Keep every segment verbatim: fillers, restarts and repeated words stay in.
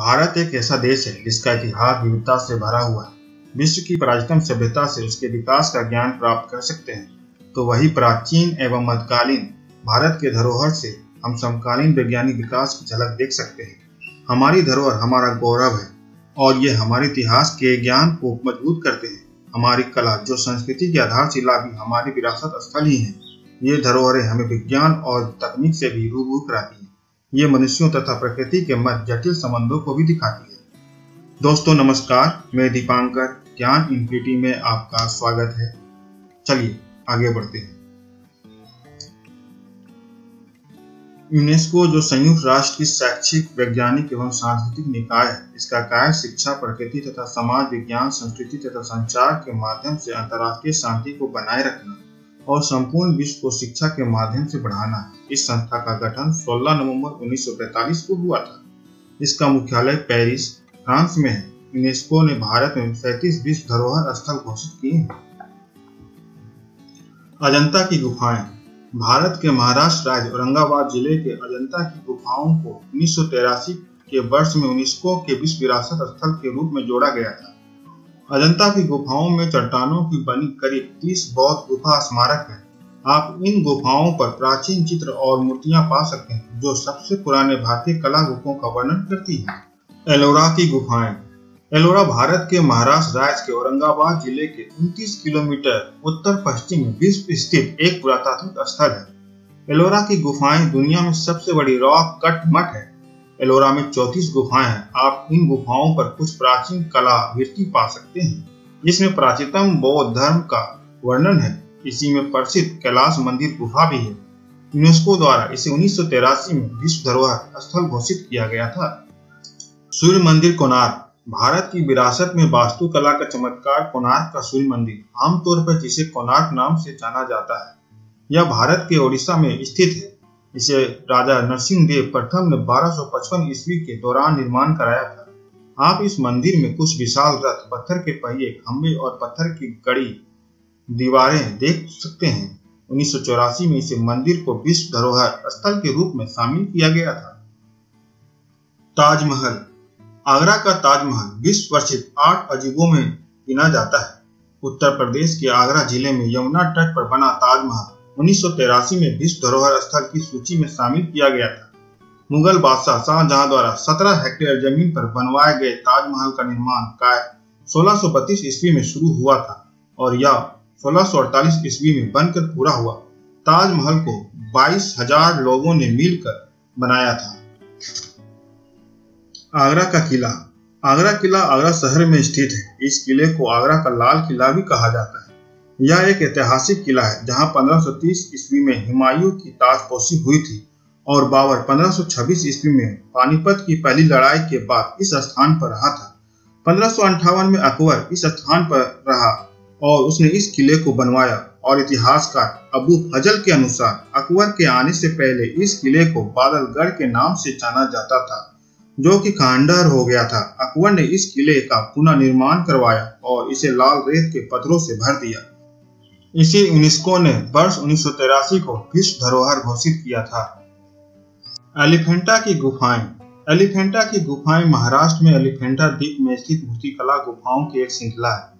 भारत एक ऐसा देश है जिसका इतिहास विविधता से भरा हुआ है। विश्व की प्राचीनतम सभ्यता से उसके विकास का ज्ञान प्राप्त कर सकते हैं तो वही प्राचीन एवं मध्यकालीन भारत के धरोहर से हम समकालीन वैज्ञानिक विकास की झलक देख सकते हैं। हमारी धरोहर हमारा गौरव है और ये हमारे इतिहास के ज्ञान को मजबूत करते हैं। हमारी कला जो संस्कृति की आधारशिला भी हमारी विरासत स्थल ही है। ये धरोहरें हमें विज्ञान और तकनीक से भी रूबरू कराती हैं। ये मनुष्यों तथा प्रकृति के मध्य जटिल संबंधों को भी दिखाती है। दोस्तों नमस्कार, मैं दीपांकर ज्ञान इनपीटी में आपका स्वागत है। चलिए आगे बढ़ते हैं। यूनेस्को जो संयुक्त राष्ट्र की शैक्षिक, वैज्ञानिक एवं सांस्कृतिक निकाय है, इसका कार्य शिक्षा, प्रकृति तथा समाज विज्ञान, संस्कृति तथा संचार के माध्यम से अंतर्राष्ट्रीय शांति को बनाए रखना और संपूर्ण विश्व को शिक्षा के माध्यम से बढ़ाना। इस संस्था का गठन सोलह नवंबर उन्नीस सौ पैंतालीस को हुआ था। इसका मुख्यालय पेरिस, फ्रांस में है। यूनेस्को ने भारत में सैंतीस विश्व धरोहर स्थल घोषित किए हैं। अजंता की गुफाएं। भारत के महाराष्ट्र राज्य औरंगाबाद जिले के अजंता की गुफाओं को उन्नीस सौ तिरासी के वर्ष में यूनेस्को के विश्व विरासत स्थल के रूप में जोड़ा गया था। अजंता की गुफाओं में चट्टानों की बनी करीब तीस बौद्ध गुफा स्मारक हैं। आप इन गुफाओं पर प्राचीन चित्र और मूर्तियां पा सकते हैं जो सबसे पुराने भारतीय कला रूपों का वर्णन करती हैं। एलोरा की गुफाएं। एलोरा भारत के महाराष्ट्र राज्य के औरंगाबाद जिले के उनतीस किलोमीटर उत्तर पश्चिम में विश्व स्थित एक पुरातात्विक स्थल है। एलोरा की गुफाएं दुनिया में सबसे बड़ी रॉक कट मठ है। एलोरा में चौंतीस गुफाएं हैं। आप इन गुफाओं पर कुछ प्राचीन कला भित्ति पा सकते हैं जिसमें प्राचीनतम बौद्ध धर्म का वर्णन है। इसी में प्रसिद्ध कैलाश मंदिर गुफा भी है। यूनेस्को द्वारा इसे उन्नीस सौ तिरासी में विश्व धरोहर स्थल घोषित किया गया था। सूर्य मंदिर कोणार्क। भारत की विरासत में वास्तुकला का चमत्कार कोणार्क का सूर्य मंदिर, आमतौर पर जिसे कोणार्क नाम से जाना जाता है, यह भारत के ओडिशा में स्थित है। इसे राजा नरसिंह देव प्रथम ने बारह सौ पचपन ईस्वी के दौरान निर्माण कराया था। आप इस मंदिर में कुछ विशाल रथ, पत्थर के पहिए, खंभे और पत्थर की गड़ी दीवारें देख सकते हैं। उन्नीस सौ चौरासी में इसे मंदिर को विश्व धरोहर स्थल के रूप में शामिल किया गया था। ताजमहल। आगरा का ताजमहल विश्व प्रसिद्ध आठ अजीबों में गिना जाता है। उत्तर प्रदेश के आगरा जिले में यमुना तट पर बना ताजमहल उन्नीस सौ तिरासी में विश्व धरोहर स्थल की सूची में शामिल किया गया था। मुगल बादशाह शाहजहां द्वारा सत्रह हेक्टेयर जमीन पर बनवाए गए ताजमहल का निर्माण कार्य सोलह सौ बत्तीस ईस्वी में शुरू हुआ था और यह सोलह सौ अड़तालीस ईस्वी में बनकर पूरा हुआ। ताजमहल को बाईस हजार लोगों ने मिलकर बनाया था। आगरा का किला। आगरा किला आगरा शहर में स्थित है। इस किले को आगरा का लाल किला भी कहा जाता है। यह एक ऐतिहासिक किला है जहां पंद्रह सौ तीस ईस्वी में हुमायूं की ताजपोशी हुई थी और बाबर पंद्रह सौ छब्बीस ईस्वी में पानीपत की पहली लड़ाई के बाद इस स्थान पर रहा था। पंद्रह सौ अंठावन में अकबर इस स्थान पर रहा और उसने इस किले को बनवाया और इतिहासकार अबू फजल के अनुसार अकबर के आने से पहले इस किले को बादलगढ़ के नाम से जाना जाता था जो कि खंडहर हो गया था। अकबर ने इस किले का पुनः निर्माण करवाया और इसे लाल रेत के पत्थरों से भर दिया। इसे यूनेस्को ने वर्ष उन्नीस सौ तिरासी को विश्व धरोहर घोषित किया था। एलीफेंटा की गुफाएं। एलीफेंटा की गुफाएं महाराष्ट्र में एलीफेंटा द्वीप में स्थित मूर्तिकला गुफाओं की एक श्रृंखला है।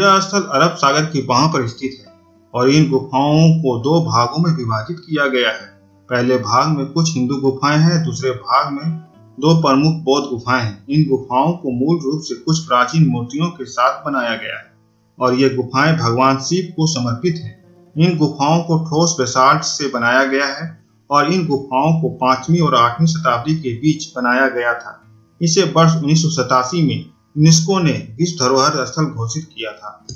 यह स्थल अरब सागर की बाह पर स्थित है और इन गुफाओं को दो भागों में विभाजित किया गया है। पहले भाग में कुछ हिंदू गुफाएं हैं, दूसरे भाग में दो प्रमुख बौद्ध गुफाएं हैं। इन गुफाओं को मूल रूप से कुछ प्राचीन मूर्तियों के साथ बनाया गया है और ये गुफाएं भगवान शिव को समर्पित हैं। इन गुफाओं को ठोस बेसाल्ट से बनाया गया है और इन गुफाओं को पांचवी और आठवीं शताब्दी के बीच बनाया गया था। इसे वर्ष उन्नीस सौ सतासी में यूनेस्को ने विश्व धरोहर स्थल घोषित किया था।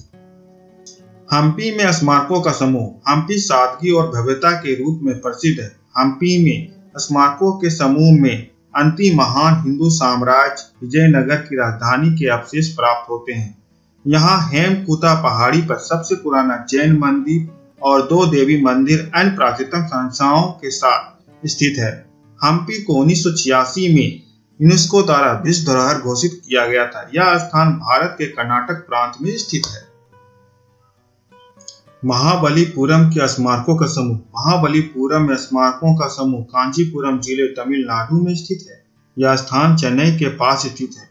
हम्पी में स्मारकों का समूह। हम्पी सादगी और भव्यता के रूप में प्रसिद्ध है। हम्पी में स्मारकों के समूह में अंतिम महान हिंदू साम्राज्य विजयनगर की राजधानी के अवशेष प्राप्त होते हैं। यहाँ हेमकूता पहाड़ी पर सबसे पुराना जैन मंदिर और दो देवी मंदिर अन्य प्राचीनतम संस्थाओं के साथ स्थित है। हम्पी को उन्नीस सौ छियासी में यूनेस्को द्वारा विश्व धरोहर घोषित किया गया था। यह स्थान भारत के कर्नाटक प्रांत में स्थित है। महाबलीपुरम के स्मारकों का समूह। महाबलीपुरम में स्मारकों का समूह कांचीपुरम जिले तमिलनाडु में स्थित है। यह स्थान चेन्नई के पास स्थित है।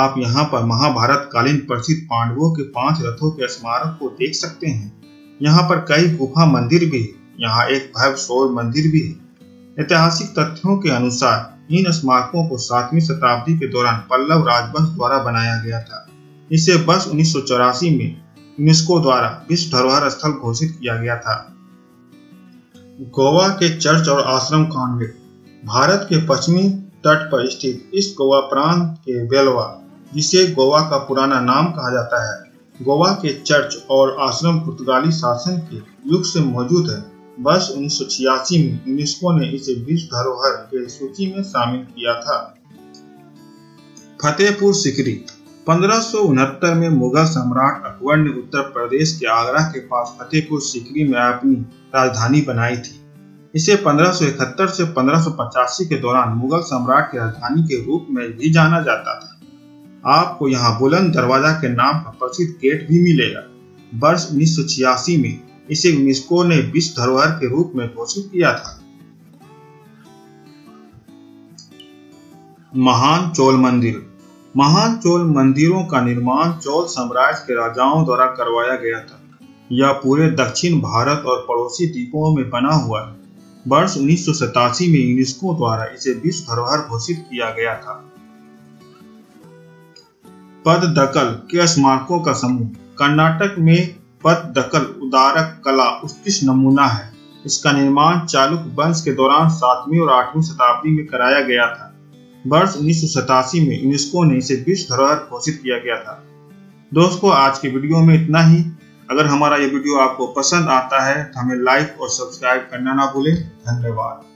आप यहाँ पर महाभारत कालीन प्रसिद्ध पांडवों के पांच रथों के स्मारक को देख सकते हैं। यहाँ पर कई गुफा मंदिर भी है। यहाँ एक भव्य शौर्य मंदिर भी है। ऐतिहासिक तथ्यों के अनुसार इन स्मारकों को सातवीं शताब्दी के दौरान पल्लव राजवंश द्वारा बनाया गया था। इसे वर्ष उन्नीस सौ चौरासी में यूनेस्को द्वारा विश्व धरोहर स्थल घोषित किया गया था। गोवा के चर्च और आश्रम कॉन्वेंट। भारत के पश्चिमी तट पर स्थित इस गोवा प्रांत के बेलवा, जिसे गोवा का पुराना नाम कहा जाता है, गोवा के चर्च और आश्रम पुर्तगाली शासन के युग से मौजूद है। वर्ष उन्नीस सौ छियासी में यूनेस्को ने इसे विश्व धरोहर के सूची में शामिल किया था। फतेहपुर सीकरी। पंद्रह सौ उनहत्तर में मुगल सम्राट अकबर ने उत्तर प्रदेश के आगरा के पास फतेहपुर सीकरी में अपनी राजधानी बनाई थी। इसे पंद्रह सौ इकहत्तर से पंद्रह सौ पचासी के दौरान मुगल सम्राट की राजधानी के रूप में भी जाना जाता था। आपको यहाँ बुलंद दरवाजा के नाम का प्रसिद्ध गेट भी मिलेगा। वर्ष उन्नीस सौ छियासी में इसे यूनेस्को ने विश्व धरोहर के रूप में घोषित किया था। महान चोल मंदिर। महान चोल मंदिरों का निर्माण चोल साम्राज्य के राजाओं द्वारा करवाया गया था। यह पूरे दक्षिण भारत और पड़ोसी द्वीपों में बना हुआ है। वर्ष उन्नीस सौ सतासी में यूनेस्को द्वारा इसे विश्व धरोहर घोषित किया गया था। पत्तकल के स्मारकों का समूह। कर्नाटक में पत्तकल उदारक कला उत्कृष्ट नमूना है। इसका निर्माण चालुक्य वंश के दौरान सातवीं और आठवीं शताब्दी में कराया गया था। वर्ष उन्नीस सौ सतासी में यूनेस्को ने इसे विश्व धरोहर घोषित किया गया था। दोस्तों, आज के वीडियो में इतना ही। अगर हमारा ये वीडियो आपको पसंद आता है तो हमें लाइक और सब्सक्राइब करना ना भूलें। धन्यवाद।